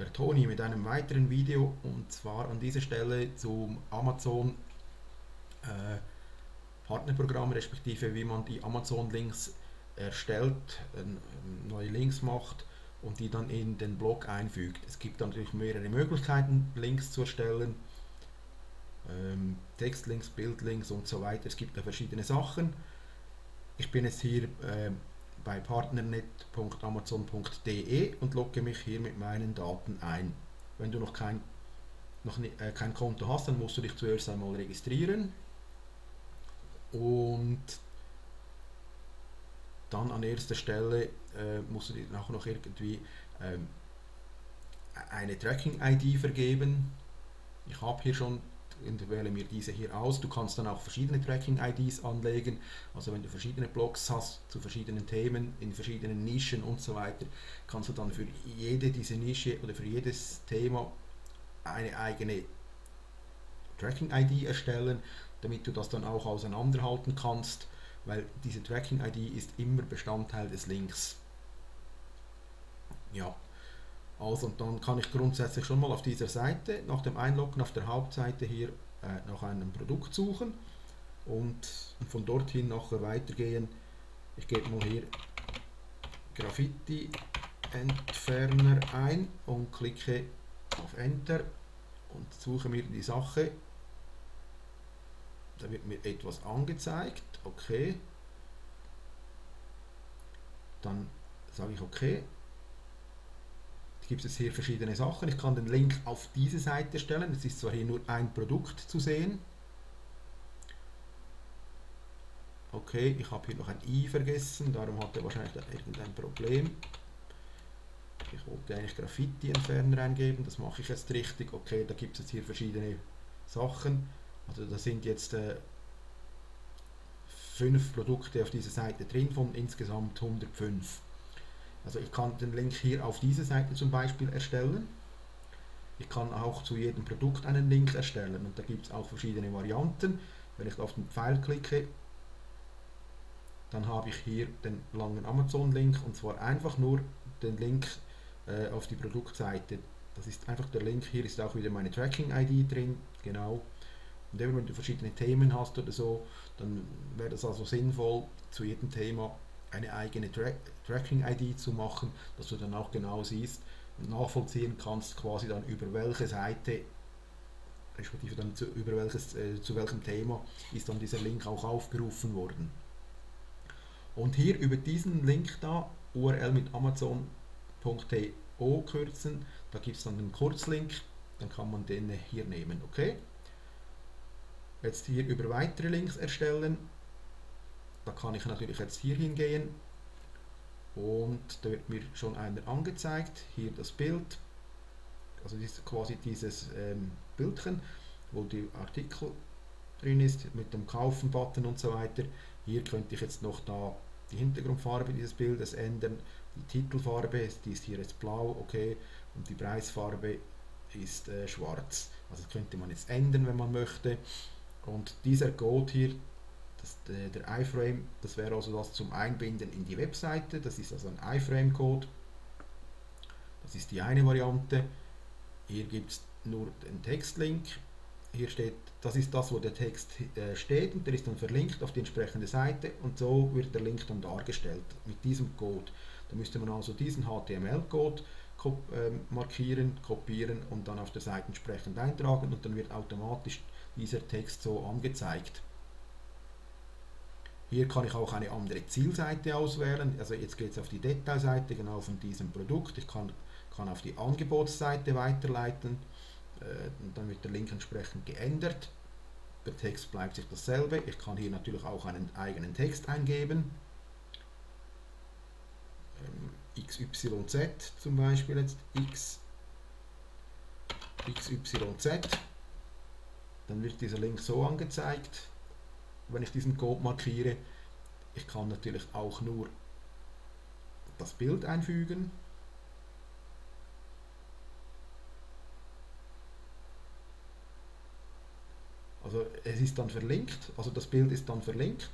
der Toni mit einem weiteren Video, und zwar an dieser Stelle zum Amazon Partnerprogramm, respektive wie man die Amazon Links erstellt, neue Links macht und die dann in den Blog einfügt. Es gibt dann natürlich mehrere Möglichkeiten, Links zu erstellen, Textlinks, Bildlinks und so weiter. Es gibt da verschiedene Sachen. Ich bin jetzt hier bei partnernet.amazon.de und logge mich hier mit meinen Daten ein. Wenn du noch kein Konto hast, dann musst du dich zuerst einmal registrieren und dann an erster Stelle musst du dir nachher noch irgendwie eine Tracking-ID vergeben. Ich habe hier schon und wähle mir diese hier aus. Du kannst dann auch verschiedene Tracking-IDs anlegen, also wenn du verschiedene Blogs hast zu verschiedenen Themen, in verschiedenen Nischen und so weiter, kannst du dann für jede diese Nische oder für jedes Thema eine eigene Tracking-ID erstellen, damit du das dann auch auseinanderhalten kannst, weil diese Tracking-ID ist immer Bestandteil des Links. Ja. Also, und dann kann ich grundsätzlich schon mal auf dieser Seite, nach dem Einloggen auf der Hauptseite hier, nach einem Produkt suchen und von dorthin nachher weitergehen. Ich gebe mal hier Graffiti-Entferner ein und klicke auf Enter und suche mir die Sache. Da wird mir etwas angezeigt. Okay. Dann sage ich okay. Gibt es hier verschiedene Sachen. Ich kann den Link auf diese Seite stellen. Es ist zwar hier nur ein Produkt zu sehen. Okay, ich habe hier noch ein i vergessen, darum hat er wahrscheinlich irgendein Problem. Ich wollte eigentlich Graffiti-Entferner eingeben, das mache ich jetzt richtig. Okay, da gibt es jetzt hier verschiedene Sachen. Also da sind jetzt 5 Produkte auf dieser Seite drin von insgesamt 105. Also ich kann den Link hier auf diese Seite zum Beispiel erstellen. Ich kann auch zu jedem Produkt einen Link erstellen und da gibt es auch verschiedene Varianten. Wenn ich auf den Pfeil klicke, dann habe ich hier den langen Amazon-Link, und zwar einfach nur den Link auf die Produktseite. Das ist einfach der Link, hier ist auch wieder meine Tracking-ID drin, genau. Und eben wenn du verschiedene Themen hast oder so, dann wäre das also sinnvoll, zu jedem Thema eine eigene Tracking-ID zu machen, dass du dann auch genau siehst und nachvollziehen kannst, quasi dann über welche Seite, respektive dann zu welchem Thema ist dann dieser Link auch aufgerufen worden. Und hier über diesen Link da, URL mit amazon.to kürzen, da gibt es dann einen Kurzlink, dann kann man den hier nehmen, okay? Jetzt hier über weitere Links erstellen. Da kann ich natürlich jetzt hier hingehen und da wird mir schon einer angezeigt, hier das Bild, also das ist quasi dieses Bildchen, wo der Artikel drin ist, mit dem Kaufen-Button und so weiter. Hier könnte ich jetzt noch da die Hintergrundfarbe dieses Bildes ändern, die Titelfarbe, die ist hier jetzt blau, okay, und die Preisfarbe ist schwarz. Also das könnte man jetzt ändern, wenn man möchte. Und dieser Code hier, der iframe, das wäre also das zum Einbinden in die Webseite, das ist also ein iframe-Code, das ist die eine Variante. Hier gibt es nur den Textlink, hier steht, das ist das, wo der Text steht, und der ist dann verlinkt auf die entsprechende Seite und so wird der Link dann dargestellt mit diesem Code. Da müsste man also diesen HTML-Code markieren, kopieren und dann auf der Seite entsprechend eintragen und dann wird automatisch dieser Text so angezeigt. Hier kann ich auch eine andere Zielseite auswählen, also jetzt geht es auf die Detailseite genau von diesem Produkt. Ich kann auf die Angebotsseite weiterleiten, dann wird der Link entsprechend geändert. Der Text bleibt sich dasselbe, ich kann hier natürlich auch einen eigenen Text eingeben. XYZ zum Beispiel jetzt, XYZ, dann wird dieser Link so angezeigt. Wenn ich diesen Code markiere, ich kann natürlich auch nur das Bild einfügen. Also es ist dann verlinkt, also das Bild ist dann verlinkt,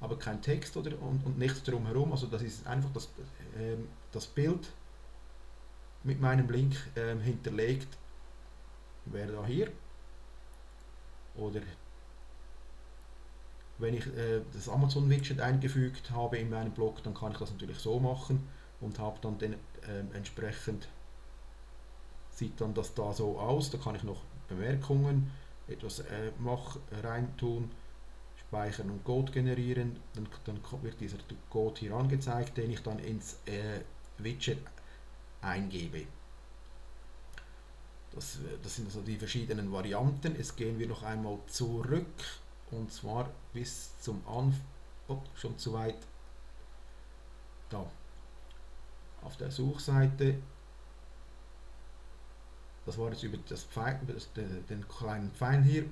aber kein Text oder, und nichts drumherum. Also das ist einfach das Bild mit meinem Link hinterlegt wäre da hier. Oder wenn ich das Amazon Widget eingefügt habe in meinem Blog, dann kann ich das natürlich so machen und habe dann den, entsprechend sieht dann das da so aus. Da kann ich noch Bemerkungen etwas reintun, speichern und Code generieren. Dann wird dieser Code hier angezeigt, den ich dann ins Widget eingebe. Das sind also die verschiedenen Varianten. Jetzt gehen wir noch einmal zurück und zwar bis zum Anfang, schon zu weit, da auf der Suchseite. Das war jetzt über, den kleinen Pfeil hier.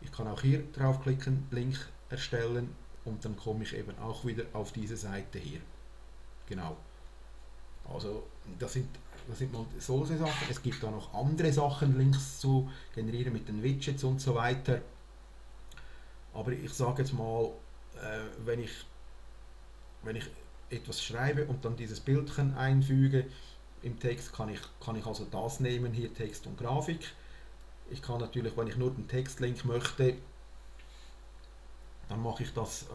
Ich kann auch hier draufklicken, Link erstellen und dann komme ich eben auch wieder auf diese Seite hier. Genau. Also das sind mal solche Sachen. Es gibt da noch andere Sachen, Links zu generieren mit den Widgets und so weiter. Aber ich sage jetzt mal, wenn ich etwas schreibe und dann dieses Bildchen einfüge, im Text kann ich also das nehmen, hier Text und Grafik. Ich kann natürlich, wenn ich nur den Textlink möchte, dann mache ich das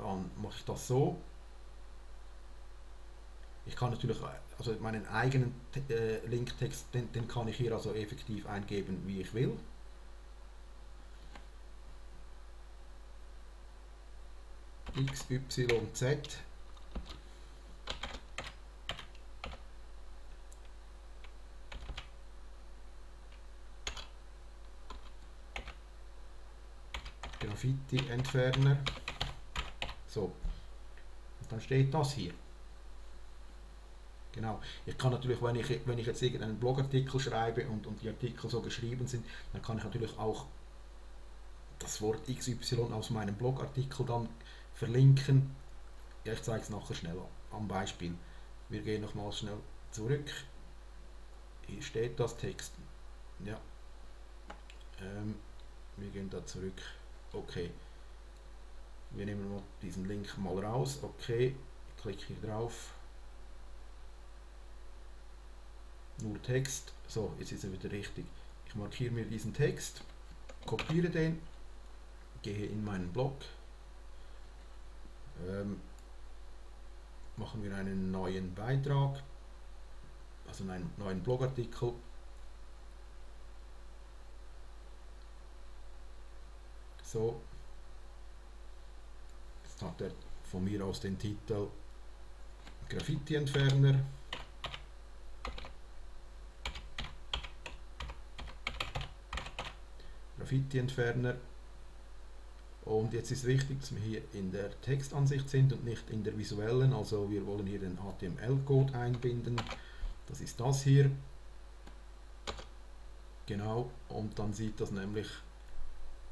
so. Ich kann natürlich, also meinen eigenen Linktext, den kann ich hier also effektiv eingeben, wie ich will. X, Y, Z. Graffiti-Entferner. So. Und dann steht das hier. Genau. Ich kann natürlich, wenn ich jetzt irgendeinen Blogartikel schreibe und die Artikel so geschrieben sind, dann kann ich natürlich auch das Wort XY aus meinem Blogartikel dann verlinken. Ja, ich zeige es nachher schnell am Beispiel. Wir gehen nochmal schnell zurück. Hier steht das Text. Ja. Wir gehen da zurück. Okay, wir nehmen mal diesen Link mal raus. Okay, ich klicke hier drauf. Nur Text. So, jetzt ist er wieder richtig. Ich markiere mir diesen Text, kopiere den, gehe in meinen Blog. Machen wir einen neuen Beitrag, also einen neuen Blogartikel. So, jetzt hat er von mir aus den Titel Graffiti-Entferner. Graffiti-Entferner. Und jetzt ist wichtig, dass wir hier in der Textansicht sind und nicht in der visuellen. Also wir wollen hier den HTML-Code einbinden. Das ist das hier. Genau, und dann sieht das nämlich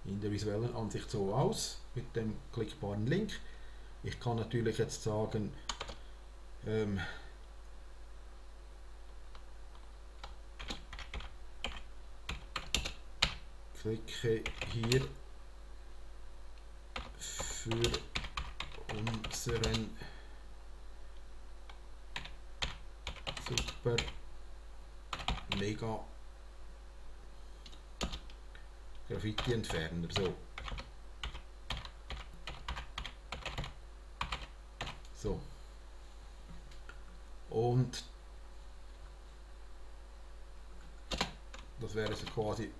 in der visuellen Ansicht so aus, mit dem klickbaren Link. Ich kann natürlich jetzt sagen, klicke hier für unseren super mega Graffiti-Entferner, so. So. Und das wäre so quasi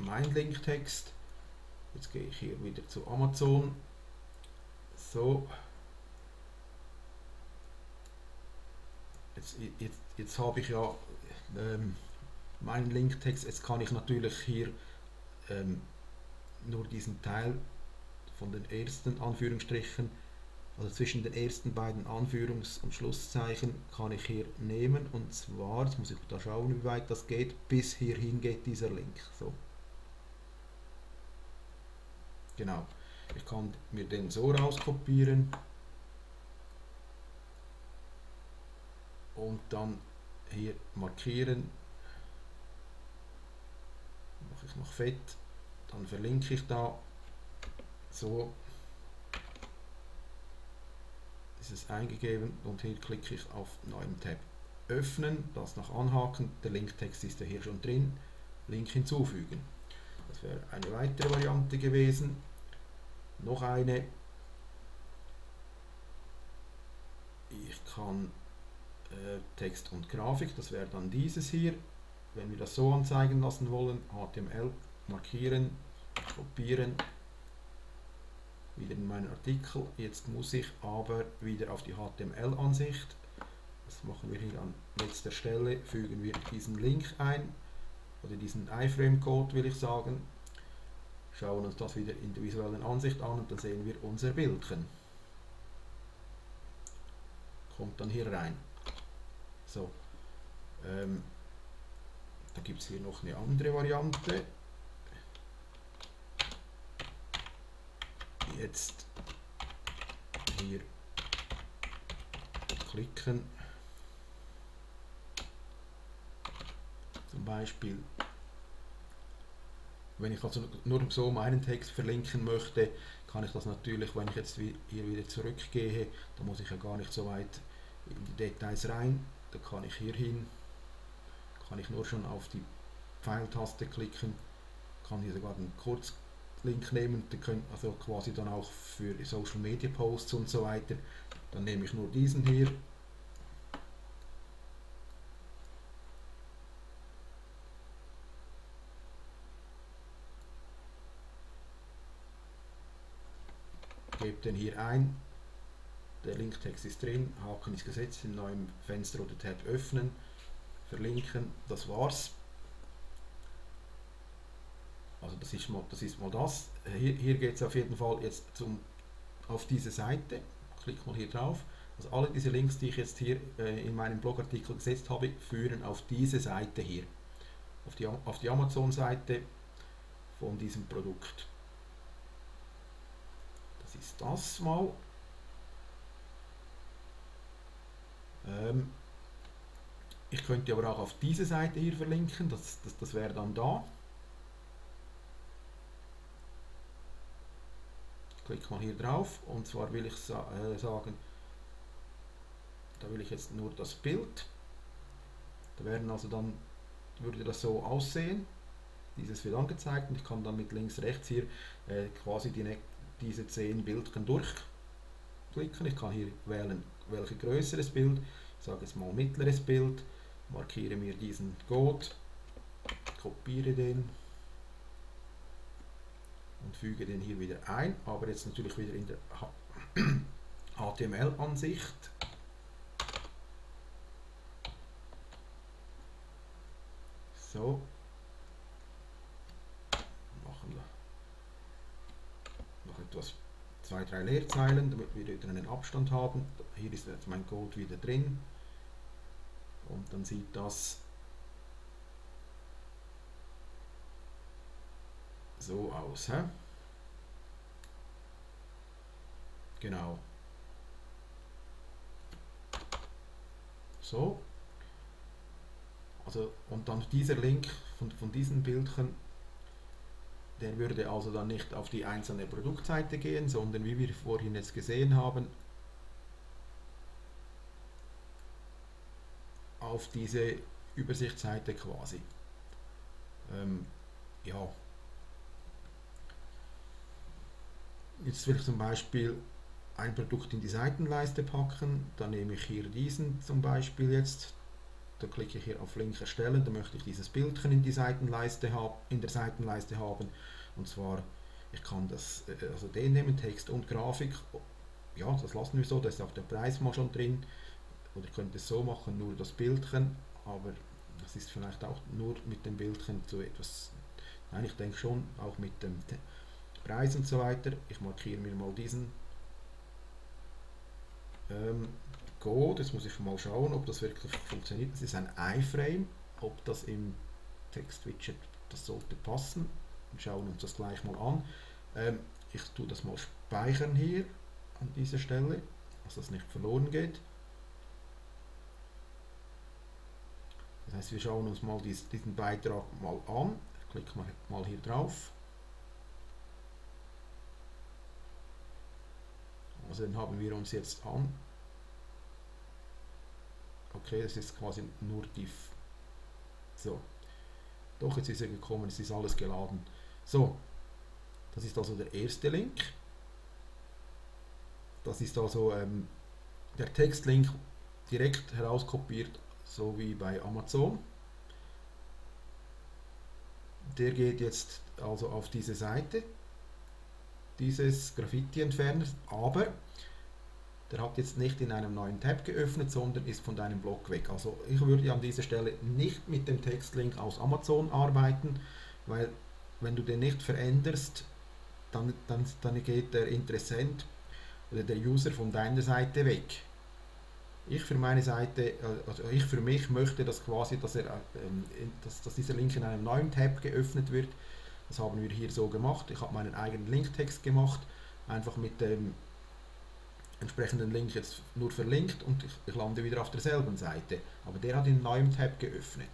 mein Linktext. Jetzt gehe ich hier wieder zu Amazon. So. Jetzt habe ich ja meinen Linktext, jetzt kann ich natürlich hier nur diesen Teil von den ersten Anführungsstrichen, also zwischen den ersten beiden Anführungs- und Schlusszeichen kann ich hier nehmen, und zwar, jetzt muss ich da schauen, wie weit das geht, bis hierhin geht dieser Link. So. Genau, ich kann mir den so rauskopieren und dann hier markieren. Mache ich noch fett, dann verlinke ich da so. ist es eingegeben und hier klicke ich auf neuen Tab öffnen, das noch anhaken, der Linktext ist ja hier schon drin, Link hinzufügen. Das wäre eine weitere Variante gewesen. Noch eine. Ich kann Text und Grafik, das wäre dann dieses hier. Wenn wir das so anzeigen lassen wollen, HTML markieren, kopieren, wieder in meinen Artikel. Jetzt muss ich aber wieder auf die HTML-Ansicht. Das machen wir hier an letzter Stelle, fügen wir diesen Link ein, oder diesen Iframe-Code will ich sagen. Schauen uns das wieder in der visuellen Ansicht an und dann sehen wir unser Bildchen. Kommt dann hier rein. So, da gibt es hier noch eine andere Variante. Jetzt hier klicken. Zum Beispiel, wenn ich also nur so meinen Text verlinken möchte, kann ich das natürlich, wenn ich jetzt hier wieder zurückgehe, da muss ich ja gar nicht so weit in die Details rein, da kann ich hier hin, kann ich nur schon auf die Pfeiltaste klicken, kann hier sogar einen Kurzlink nehmen, der könnte also quasi dann auch für Social Media Posts und so weiter, dann nehme ich nur diesen hier. Gebe den hier ein, der Linktext ist drin, Haken ist gesetzt, in neuem Fenster oder Tab öffnen, verlinken, das war's. Also das ist mal das. Hier geht es auf jeden Fall jetzt auf diese Seite, klick mal hier drauf. Also alle diese Links, die ich jetzt hier in meinem Blogartikel gesetzt habe, führen auf diese Seite hier, auf die Amazon-Seite von diesem Produkt. Ist das mal. Ich könnte aber auch auf diese Seite hier verlinken, das wäre dann da. Klick mal hier drauf und zwar will ich sagen, da will ich jetzt nur das Bild. Da wären also dann, würde das so aussehen. Dieses wird angezeigt und ich kann dann mit links, rechts hier quasi diese 10 Bildchen durchklicken. Ich kann hier wählen, welches größeres Bild. Ich sage jetzt mal mittleres Bild. Markiere mir diesen Code, kopiere den und füge den hier wieder ein. Aber jetzt natürlich wieder in der HTML-Ansicht. So. Etwas 2-3 Leerzeilen, damit wir wieder einen Abstand haben. Hier ist jetzt mein Code wieder drin und dann sieht das so aus. He? Genau. So. Also, und dann dieser Link von diesen Bildchen, der würde also dann nicht auf die einzelne Produktseite gehen, sondern wie wir vorhin jetzt gesehen haben, auf diese Übersichtsseite quasi. Ja. Jetzt will ich zum Beispiel ein Produkt in die Seitenleiste packen, dann nehme ich hier diesen zum Beispiel jetzt. Da klicke ich hier auf Link erstellen, da möchte ich dieses Bildchen in der Seitenleiste haben. Und zwar, ich kann das, also den nehmen, Text und Grafik. Ja, das lassen wir so, da ist auch der Preis mal schon drin. Oder ich könnte es so machen, nur das Bildchen, aber das ist vielleicht auch nur mit dem Bildchen so etwas. Nein, ich denke schon, auch mit dem Preis und so weiter. Ich markiere mir mal diesen Code. Jetzt muss ich mal schauen, ob das wirklich funktioniert. Das ist ein Iframe, ob das im Text-Widget, das sollte passen. Wir schauen uns das gleich mal an. Ich tue das mal speichern hier an dieser Stelle, dass das nicht verloren geht. Das heißt, wir schauen uns mal diesen Beitrag mal an. Ich klicke mal hier drauf. Also den haben wir uns jetzt okay, das ist quasi nur diff. So. Doch, jetzt ist er gekommen, es ist alles geladen. So, das ist also der erste Link. Das ist also der Textlink direkt herauskopiert, so wie bei Amazon. Der geht jetzt also auf diese Seite dieses Graffiti-Entferners, aber der hat jetzt nicht in einem neuen Tab geöffnet, sondern ist von deinem Blog weg. Also ich würde an dieser Stelle nicht mit dem Textlink aus Amazon arbeiten, weil wenn du den nicht veränderst, dann geht der Interessent oder der User von deiner Seite weg. Ich für mich möchte das quasi, dass dieser Link in einem neuen Tab geöffnet wird. Das haben wir hier so gemacht. Ich habe meinen eigenen Linktext gemacht, einfach mit dem entsprechenden Link jetzt nur verlinkt, und ich lande wieder auf derselben Seite. Aber der hat in neuem Tab geöffnet.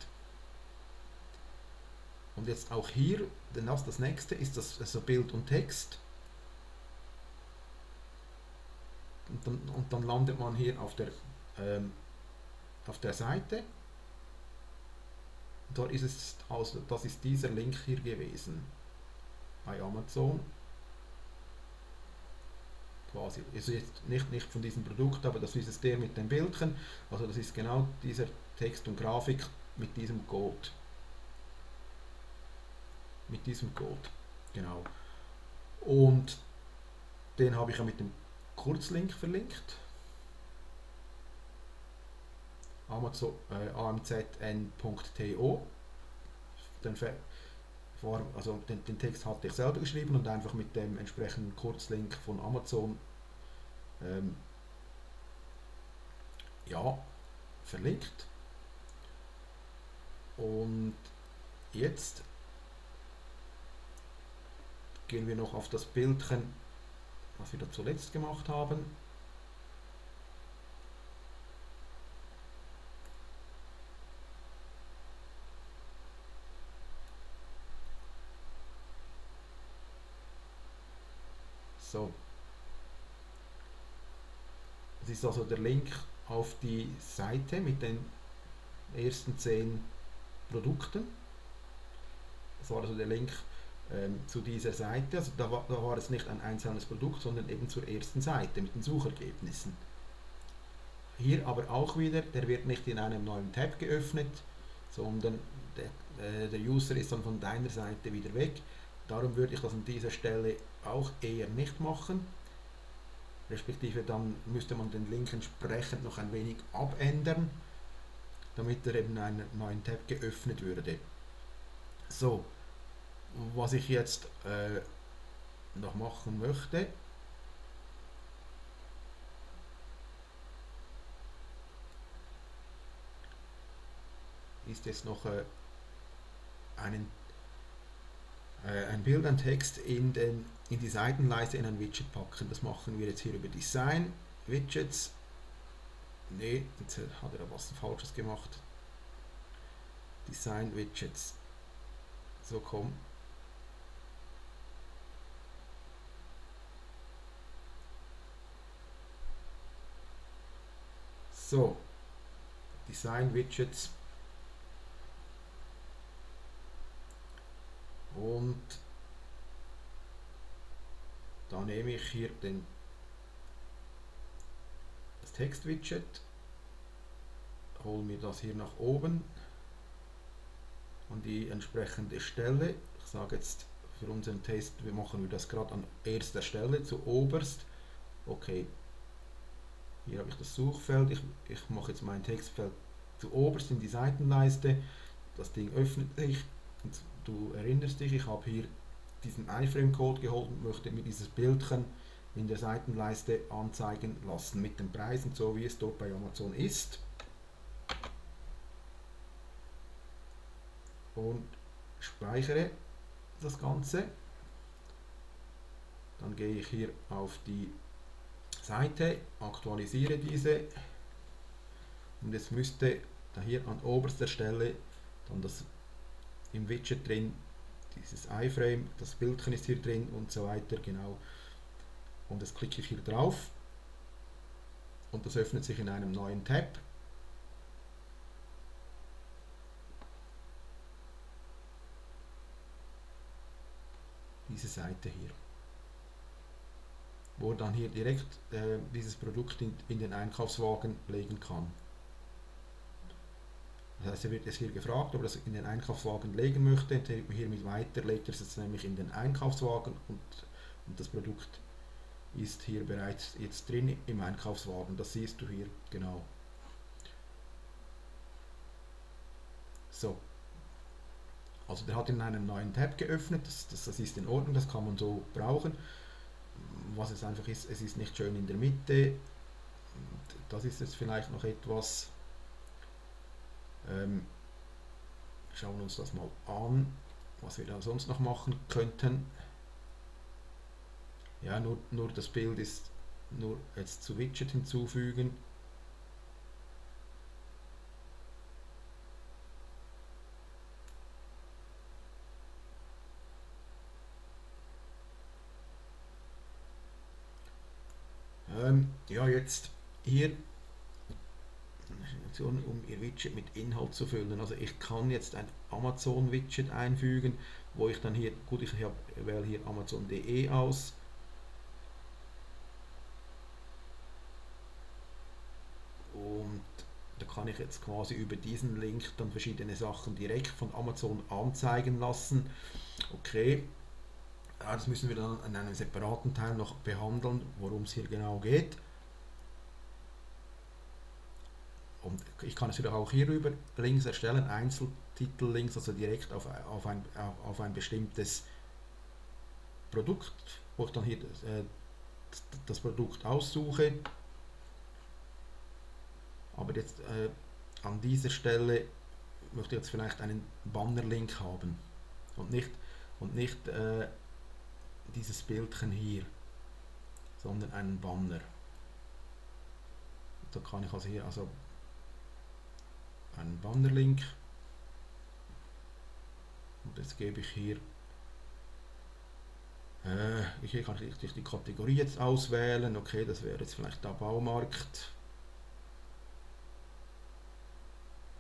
Und jetzt auch hier, denn das nächste ist das also Bild und Text. Und dann landet man hier auf der Seite. Dort ist es, also das ist dieser Link hier gewesen bei Amazon. Quasi ist jetzt nicht von diesem Produkt, aber das ist es, der mit den Bildchen. Also das ist genau dieser Text und Grafik mit diesem Code. Mit diesem Code, genau. Und den habe ich ja mit dem Kurzlink verlinkt. Amazon, amzn.to. Den Text hatte ich selber geschrieben und einfach mit dem entsprechenden Kurzlink von Amazon ja, verlinkt. Und jetzt gehen wir noch auf das Bildchen, was wir da zuletzt gemacht haben. So, das ist also der Link auf die Seite mit den ersten 10 Produkten. Das war also der Link zu dieser Seite. Also da war es nicht ein einzelnes Produkt, sondern eben zur ersten Seite mit den Suchergebnissen. Hier aber auch wieder, der wird nicht in einem neuen Tab geöffnet, sondern der User ist dann von deiner Seite wieder weg. Darum würde ich das an dieser Stelle auch eher nicht machen, respektive dann müsste man den Link entsprechend noch ein wenig abändern, damit er eben einen neuen Tab geöffnet würde. So, was ich jetzt noch machen möchte, ist jetzt noch ein Bild, ein Text in die Seitenleiste in ein Widget packen. Das machen wir jetzt hier über Design, Widgets. Ne, jetzt hat er was Falsches gemacht. Design, Widgets. So, komm. So, Design, Widgets. Und da nehme ich hier das Text-Widget, hole mir das hier nach oben und die entsprechende Stelle. Ich sage jetzt für unseren Test, wir machen das gerade an erster Stelle, zuoberst. Okay, hier habe ich das Suchfeld, ich mache jetzt mein Textfeld zuoberst in die Seitenleiste, das Ding öffnet sich. Und du erinnerst dich, ich habe hier diesen Iframe-Code geholt und möchte mir dieses Bildchen in der Seitenleiste anzeigen lassen mit den Preisen, so wie es dort bei Amazon ist. Und speichere das Ganze. Dann gehe ich hier auf die Seite, aktualisiere diese und es müsste da hier an oberster Stelle dann das im Widget drin, dieses Iframe, das Bildchen ist hier drin und so weiter, genau. Und jetzt klicke ich hier drauf und das öffnet sich in einem neuen Tab. diese Seite hier, wo er dann hier direkt dieses Produkt in den Einkaufswagen legen kann. Das heißt, er wird jetzt hier gefragt, ob er es in den Einkaufswagen legen möchte. Und hiermit weiter legt er es jetzt nämlich in den Einkaufswagen und das Produkt ist hier bereits jetzt drin im Einkaufswagen. Das siehst du hier genau. So. Also der hat in einem neuen Tab geöffnet, das ist in Ordnung, das kann man so brauchen. Was es einfach ist, es ist nicht schön in der Mitte. Das ist jetzt vielleicht noch etwas. Schauen wir uns das mal an, was wir da sonst noch machen könnten. Ja, nur das Bild ist nur jetzt zu Widget hinzufügen. Ja, jetzt hier Funktion, um ihr Widget mit Inhalt zu füllen. Also ich kann jetzt ein Amazon Widget einfügen, wo ich dann hier, gut, ich wähle hier Amazon.de aus. Und da kann ich jetzt quasi über diesen Link dann verschiedene Sachen direkt von Amazon anzeigen lassen. Okay. Das müssen wir dann in einem separaten Teil noch behandeln, worum es hier genau geht. Und ich kann es wieder auch hierüber Links erstellen, Einzeltitel-Links, also direkt auf ein bestimmtes Produkt, wo ich dann hier das Produkt aussuche. Aber jetzt an dieser Stelle möchte ich jetzt vielleicht einen Banner-Link haben und nicht dieses Bildchen hier, sondern einen Banner. Da kann ich also hier einen Bannerlink, und jetzt gebe ich hier, hier kann ich richtig die Kategorie jetzt auswählen. Okay, das wäre jetzt vielleicht der Baumarkt,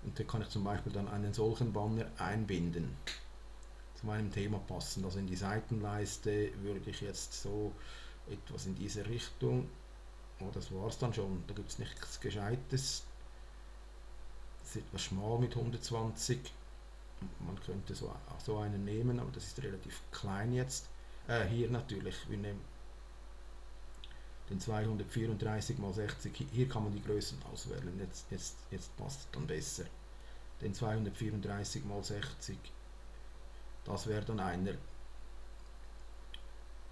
und da kann ich zum Beispiel dann einen solchen Banner einbinden, zu meinem Thema passend. Also in die Seitenleiste würde ich jetzt so etwas in diese Richtung. Oh, das war's dann schon, da gibt es nichts Gescheites. Das ist etwas schmal mit 120, man könnte so einen nehmen, aber das ist relativ klein jetzt. Hier natürlich, wir nehmen den 234 x 60, hier kann man die Größen auswählen, jetzt passt es dann besser. Den 234 x 60, das wäre dann einer.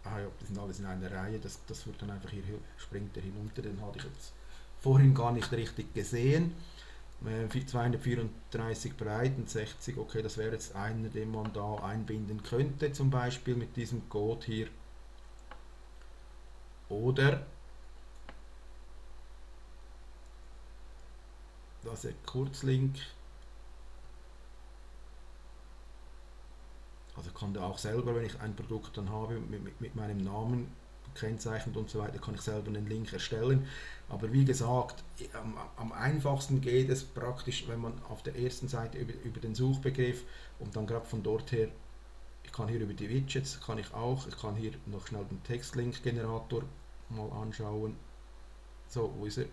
Ah ja, das sind alles in einer Reihe, das wird dann einfach hier, springt er hinunter, den hatte ich jetzt vorhin gar nicht richtig gesehen. 234 breit und 60, okay, das wäre jetzt einer, den man da einbinden könnte, zum Beispiel mit diesem Code hier. Oder das ist ein Kurzlink. Also kann da auch selber, wenn ich ein Produkt dann habe, mit meinem Namen kennzeichnet und so weiter, kann ich selber einen Link erstellen. Aber wie gesagt, am einfachsten geht es praktisch, wenn man auf der ersten Seite über den Suchbegriff und dann gerade von dort her, ich kann hier über die Widgets, ich kann hier noch schnell den Textlink-Generator mal anschauen. So, wo ist er?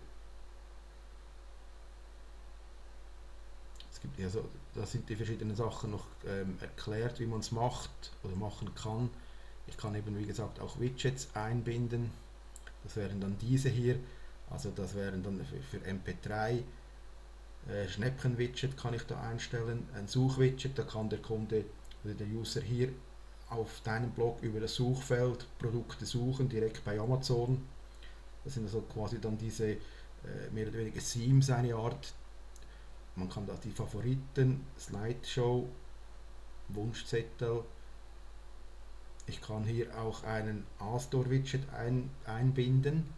Es gibt ja so, da sind die verschiedenen Sachen noch erklärt, wie man es macht oder machen kann. Ich kann eben, wie gesagt, auch Widgets einbinden. Das wären dann diese hier. Also das wären dann für MP3. Schnäppchen-Widget kann ich da einstellen. Ein Such-Widget, da kann der Kunde oder der User hier auf deinem Blog über das Suchfeld Produkte suchen, direkt bei Amazon. Das sind also quasi dann diese mehr oder weniger Themes, eine Art. Man kann da die Favoriten, Slideshow, Wunschzettel. Ich kann hier auch einen A-Store-Widget einbinden.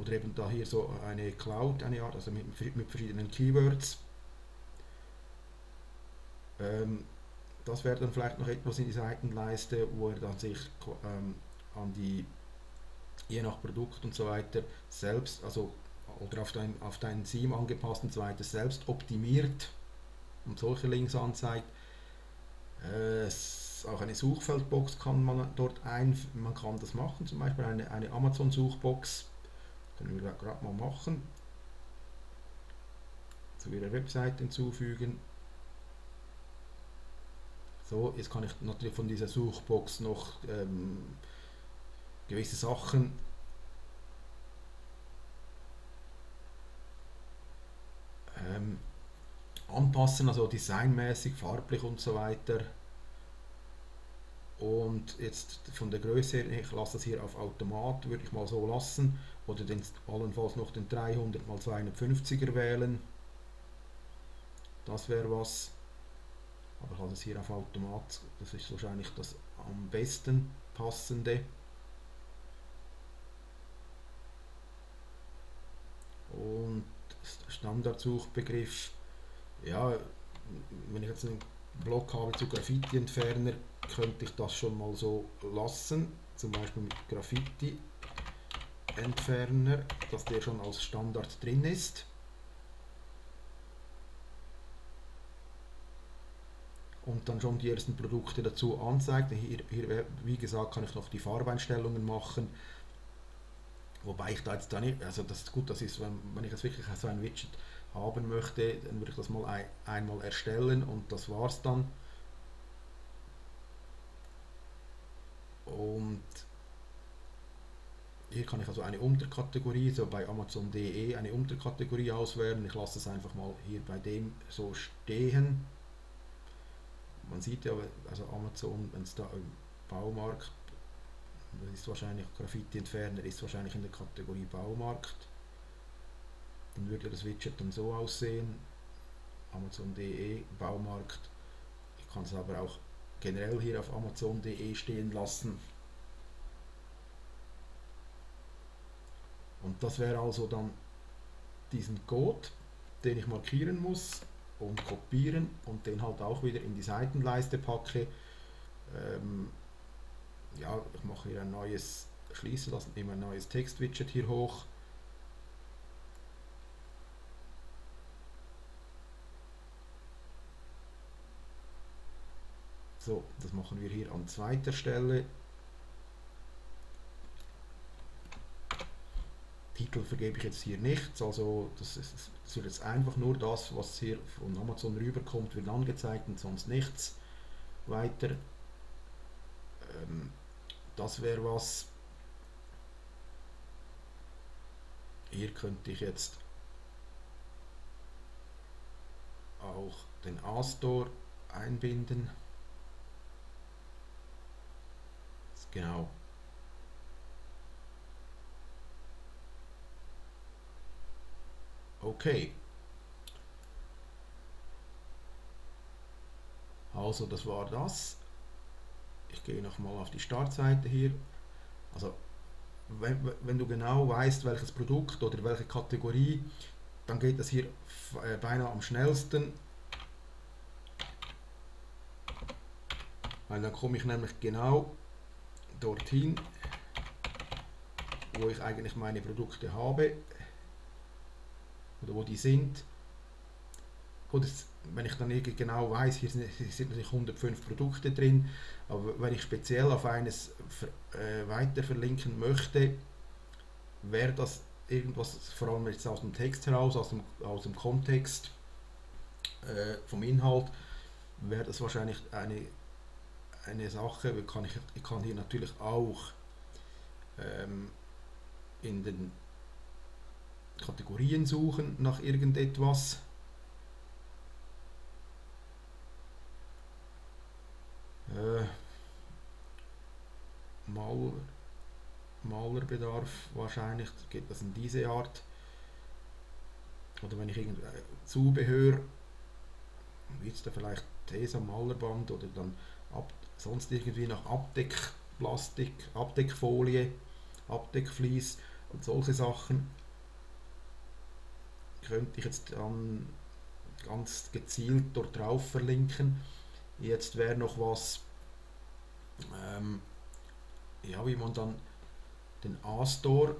Oder eben da hier so eine Cloud, eine Art, also mit verschiedenen Keywords. Das wäre dann vielleicht noch etwas in die Seitenleiste, wo er dann sich an die, je nach Produkt und so weiter, selbst, also oder auf dein Theme angepasst und so weiter, selbst optimiert und solche Links anzeigt. auch eine Suchfeldbox kann man dort man kann das machen, zum Beispiel eine Amazon-Suchbox, können wir gerade mal machen, zu Ihrer Website hinzufügen. So, jetzt kann ich natürlich von dieser Suchbox noch gewisse Sachen anpassen, also designmäßig, farblich und so weiter. Und jetzt von der Größe her, ich lasse das hier auf Automat, würde ich mal so lassen, oder den, allenfalls noch den 300×250er wählen, das wäre was, aber ich lasse es hier auf Automat, das ist wahrscheinlich das am besten passende. Und Standardsuchbegriff, ja, wenn ich jetzt einen Block habe zu Graffiti-Entferner, könnte ich das schon mal so lassen, zum Beispiel mit Graffiti-Entferner, dass der schon als Standard drin ist. Und dann schon die ersten Produkte dazu anzeigt. Hier wie gesagt, kann ich noch die Farbeinstellungen machen. Wobei ich da jetzt da nicht, also das ist gut, das ist, wenn ich jetzt wirklich so ein Widget haben möchte, dann würde ich das mal einmal erstellen und das war's dann. Und hier kann ich also eine Unterkategorie, so bei Amazon.de eine Unterkategorie auswählen. Ich lasse es einfach mal hier bei dem so stehen. Man sieht ja, also Amazon, wenn es da im Baumarkt, das ist wahrscheinlich Graffiti-Entferner, ist wahrscheinlich in der Kategorie Baumarkt. Dann würde das Widget dann so aussehen, Amazon.de, Baumarkt. Ich kann es aber auch generell hier auf Amazon.de stehen lassen. Und das wäre also dann diesen Code, den ich markieren muss und kopieren und den halt auch wieder in die Seitenleiste packe. Ja, ich mache hier ein neues, schließe das, nehme ein neues Text-Widget hier hoch. So, das machen wir hier an zweiter Stelle. Titel vergebe ich jetzt hier nichts, also das wird jetzt einfach nur das, was hier von Amazon rüberkommt, wird angezeigt und sonst nichts weiter. Das wäre was. Hier könnte ich jetzt auch den A-Store einbinden. Genau. Okay. Also das war das. Ich gehe nochmal auf die Startseite hier. Also wenn du genau weißt, welches Produkt oder welche Kategorie, dann geht das hier beinahe am schnellsten. Weil dann komme ich nämlich genau dorthin, wo ich eigentlich meine Produkte habe oder wo die sind. Gut, wenn ich dann irgendwie genau weiß, hier sind natürlich 105 Produkte drin, aber wenn ich speziell auf eines weiter verlinken möchte, wäre das irgendwas, vor allem jetzt aus dem Text heraus, aus dem Kontext vom Inhalt, wäre das wahrscheinlich eine Sache. Ich kann hier natürlich auch in den Kategorien suchen nach irgendetwas. Malerbedarf wahrscheinlich, geht das in diese Art. Oder wenn ich irgendein Zubehör, wie jetzt da vielleicht TESA Malerband oder dann sonst irgendwie nach Abdeckplastik, Abdeckfolie, Abdeckvlies und solche Sachen, könnte ich jetzt dann ganz gezielt dort drauf verlinken. Jetzt wäre noch was, ja, wie man dann den A-Store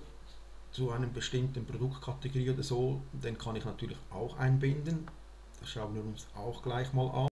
zu einem bestimmten Produktkategorie oder so, den kann ich natürlich auch einbinden. Das schauen wir uns auch gleich mal an.